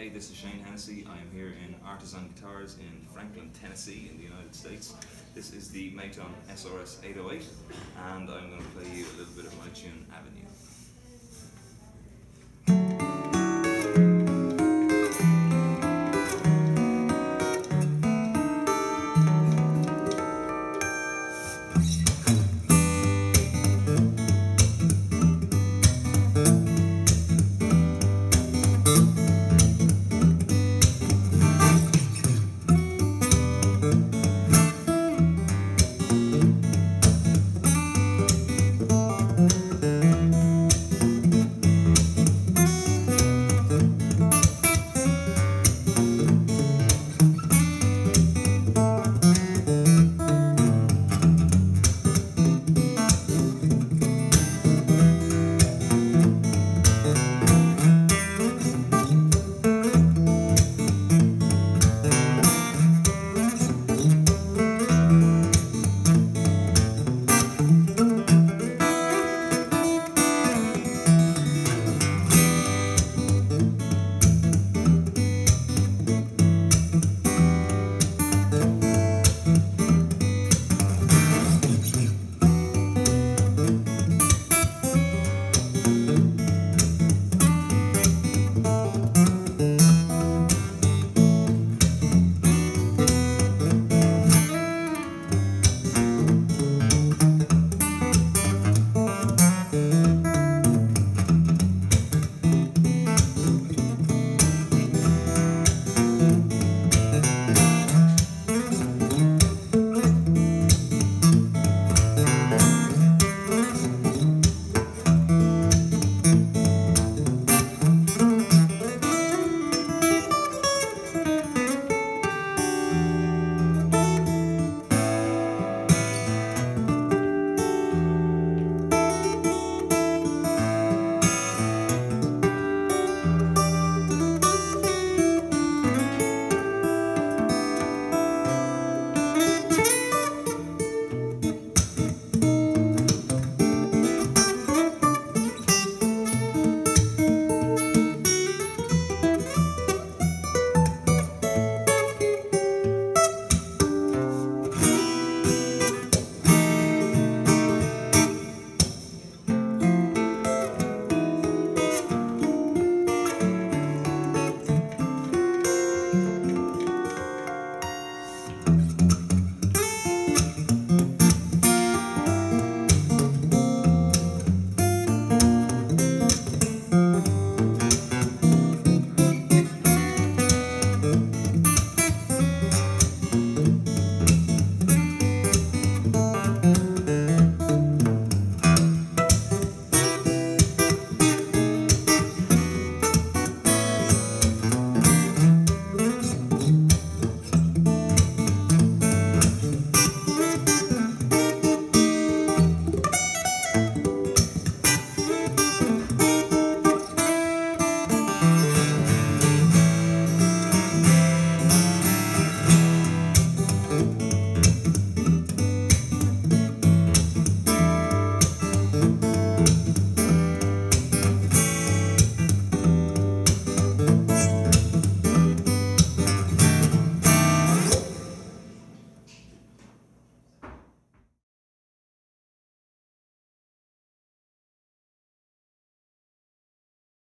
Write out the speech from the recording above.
Hey, this is Shane Hennessy. I am here in Artisan Guitars in Franklin, Tennessee in the United States. This is the Maton SRS 808 and I'm going to play you a little bit of my tune, Avenue.